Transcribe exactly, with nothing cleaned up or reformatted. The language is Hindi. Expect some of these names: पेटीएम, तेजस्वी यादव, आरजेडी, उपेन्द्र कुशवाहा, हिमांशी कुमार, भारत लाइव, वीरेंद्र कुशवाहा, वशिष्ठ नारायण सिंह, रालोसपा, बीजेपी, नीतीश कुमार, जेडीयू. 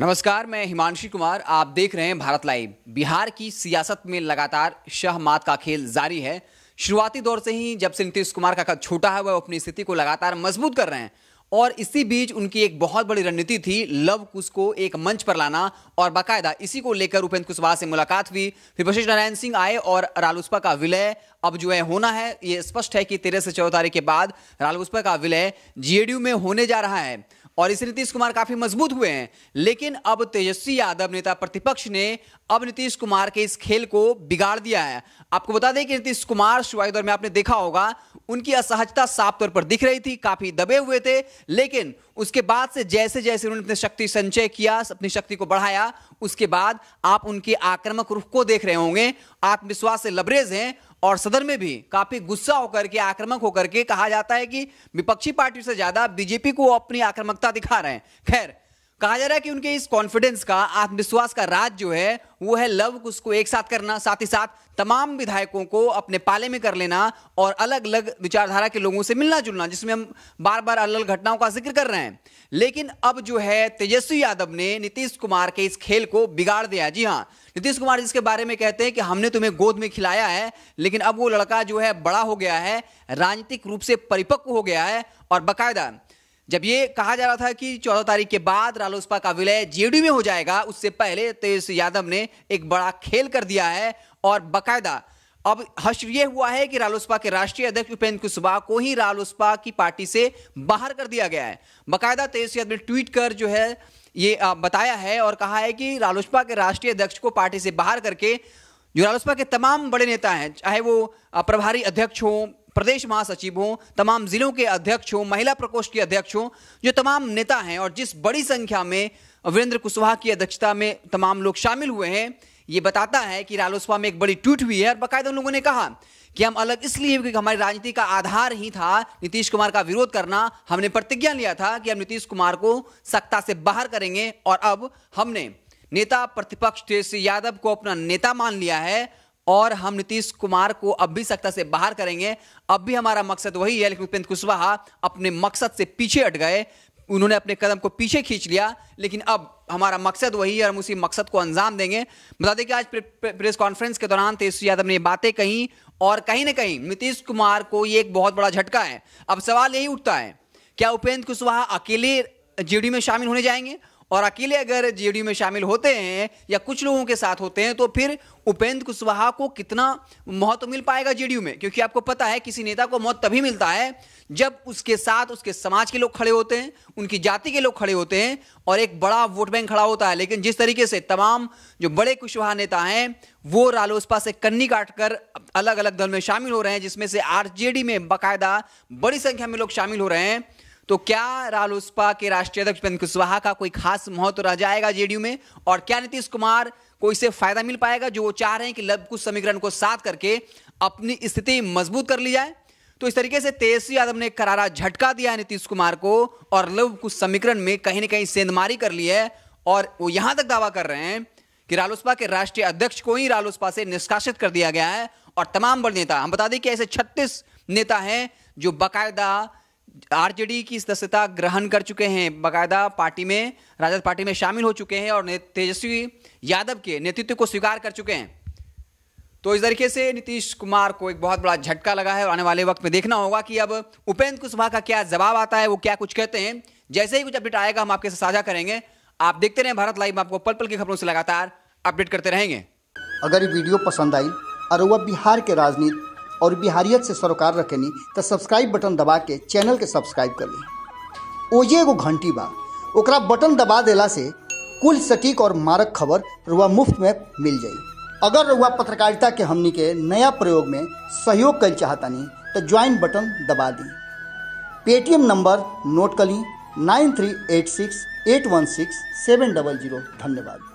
नमस्कार, मैं हिमांशी कुमार। आप देख रहे हैं भारत लाइव। बिहार की सियासत में लगातार शहमात का खेल जारी है। शुरुआती दौर से ही जब से नीतीश कुमार का कद छोटा है, वह अपनी स्थिति को लगातार मजबूत कर रहे हैं। और इसी बीच उनकी एक बहुत बड़ी रणनीति थी लव कुश को एक मंच पर लाना, और बाकायदा इसी को लेकर उपेन्द्र कुशवाहा से मुलाकात हुई। फिर वशिष्ठ नारायण सिंह आए और रालोसपा का विलय अब जो है होना है। ये स्पष्ट है कि तेरह से चौदह तारीख के बाद रालोसपा का विलय जेडीयू में होने जा रहा है, और इससे नीतीश कुमार काफी मजबूत हुए हैं। लेकिन अब तेजस्वी यादव नेता प्रतिपक्ष ने अब नीतीश कुमार के इस खेल को बिगाड़ दिया है। आपको बता दें कि नीतीश कुमार शुरुआती दौर में आपने देखा होगा उनकी असहजता साफ तौर पर दिख रही थी, काफी दबे हुए थे। लेकिन उसके बाद से जैसे जैसे उन्होंने अपनी शक्ति संचय किया, अपनी शक्ति को बढ़ाया, उसके बाद आप उनके आक्रामक रुख को देख रहे होंगे। आत्मविश्वास से लबरेज हैं और सदन में भी काफी गुस्सा होकर के, आक्रामक होकर के, कहा जाता है कि विपक्षी पार्टी से ज्यादा बीजेपी को अपनी आक्रामकता दिखा रहे हैं। खैर, कहा जा रहा है कि उनके इस कॉन्फिडेंस का, आत्मविश्वास का राज जो है वो है लव कुश को एक साथ करना, साथ ही साथ तमाम विधायकों को अपने पाले में कर लेना और अलग अलग विचारधारा के लोगों से मिलना जुलना, जिसमें हम बार बार अलग अलग घटनाओं का जिक्र कर रहे हैं। लेकिन अब जो है तेजस्वी यादव ने नीतीश कुमार के इस खेल को बिगाड़ दिया। जी हाँ, नीतीश कुमार जिसके बारे में कहते हैं कि हमने तुम्हें गोद में खिलाया है, लेकिन अब वो लड़का जो है बड़ा हो गया है, राजनीतिक रूप से परिपक्व हो गया है। और बाकायदा जब ये कहा जा रहा था कि चौदह तारीख के बाद रालोसपा का विलय जेडीयू में हो जाएगा, उससे पहले तेजस्वी यादव ने एक बड़ा खेल कर दिया है। और बाकायदा अब हश्र ये हुआ है कि रालोसपा के राष्ट्रीय अध्यक्ष उपेन्द्र कुशवाहा को ही रालोसपा की पार्टी से बाहर कर दिया गया है। बाकायदा तेजस्वी यादव ने ट्वीट कर जो है ये बताया है और कहा है कि रालोसपा के राष्ट्रीय अध्यक्ष को पार्टी से बाहर करके जो रालोसपा के तमाम बड़े नेता हैं, चाहे वो प्रभारी अध्यक्ष हों, प्रदेश महासचिव हों, तमाम जिलों के अध्यक्ष हों, महिला प्रकोष्ठ के अध्यक्ष हों, जो तमाम नेता हैं और जिस बड़ी संख्या में वीरेंद्र कुशवाहा की अध्यक्षता में तमाम लोग शामिल हुए हैं, ये बताता है कि रालोसपा में एक बड़ी टूट हुई है। और बाकायदा उन लोगों ने कहा कि हम अलग इसलिए क्योंकि हमारी राजनीति का आधार ही था नीतीश कुमार का विरोध करना। हमने प्रतिज्ञा लिया था कि हम नीतीश कुमार को सत्ता से बाहर करेंगे, और अब हमने नेता प्रतिपक्ष तेजस्वी यादव को अपना नेता मान लिया है और हम नीतीश कुमार को अब भी सत्ता से बाहर करेंगे। अब भी हमारा मकसद वही है। लेकिन उपेन्द्र कुशवाहा अपने मकसद से पीछे हट गए, उन्होंने अपने कदम को पीछे खींच लिया। लेकिन अब हमारा मकसद वही है और हम उसी मकसद को अंजाम देंगे। बता दें कि आज प्रे, प्रे, प्रेस कॉन्फ्रेंस के दौरान तेजस्वी यादव ने बातें कहीं और कहीं ना कहीं नीतीश कुमार को ये एक बहुत बड़ा झटका है। अब सवाल यही उठता है, क्या उपेन्द्र कुशवाहा अकेले जेडीयू में शामिल होने जाएंगे? और अकेले अगर जेडीयू में शामिल होते हैं या कुछ लोगों के साथ होते हैं तो फिर उपेंद्र कुशवाहा को कितना महत्व मिल पाएगा जेडीयू में? क्योंकि आपको पता है किसी नेता को महत्व तभी मिलता है जब उसके साथ उसके समाज के लोग खड़े होते हैं, उनकी जाति के लोग खड़े होते हैं और एक बड़ा वोट बैंक खड़ा होता है। लेकिन जिस तरीके से तमाम जो बड़े कुशवाहा नेता हैं वो रालोसपा से कन्नी काटकर अलग अलग दल में शामिल हो रहे हैं, जिसमें से आरजेडी में बाकायदा बड़ी संख्या में लोग शामिल हो रहे हैं, तो क्या रालोसपा के राष्ट्रीय अध्यक्ष उपेन्द्र कुशवाहा का कोई खास महत्व रह जाएगा जेडीयू में? और क्या नीतीश कुमार को इससे फायदा मिल पाएगा, जो वो चाह रहे हैं कि लव कुश समीकरण को साथ करके अपनी स्थिति मजबूत कर ली जाए? तो इस तरीके से तेजस्वी यादव ने करारा झटका दिया है नीतीश कुमार को और लव कुश समीकरण में कहीं ना कहीं सेंधमारी कर ली है। और वो यहां तक दावा कर रहे हैं कि रालोसपा के राष्ट्रीय अध्यक्ष को ही रालोसपा से निष्कासित कर दिया गया है। और तमाम बड़े नेता, हम बता दें कि ऐसे छत्तीस नेता हैं जो बाकायदा आरजेडी की सदस्यता ग्रहण कर चुके हैं, बाकायदा पार्टी में, राजद पार्टी में शामिल हो चुके हैं और तेजस्वी यादव के नेतृत्व को स्वीकार कर चुके हैं। तो इस तरीके से नीतीश कुमार को एक बहुत बड़ा झटका लगा है और आने वाले वक्त में देखना होगा कि अब उपेंद्र कुशवाहा का क्या जवाब आता है, वो क्या कुछ कहते हैं। जैसे ही कुछ अपडेट आएगा हम आपके साथ साझा करेंगे। आप देखते रहें भारत लाइव, आपको पल पल की खबरों से लगातार अपडेट करते रहेंगे। अगर ये वीडियो पसंद आई और वह बिहार के राजनीति और बिहारियत से सरोकार रखेनी तो सब्सक्राइब बटन दबा के चैनल के सब्सक्राइब कर ली। ओजे एगो घंटी बा, ओकरा बटन दबा देला से कुल सटीक और मारक खबर रुआ मुफ्त में मिल जाई। अगर रुआ पत्रकारिता के हमनी के नया प्रयोग में सहयोग कर चाहतनी तो ज्वाइन बटन दबा दी। पेटीएम नंबर नोट कर ली nine three eight six eight one six seven double zero. धन्यवाद।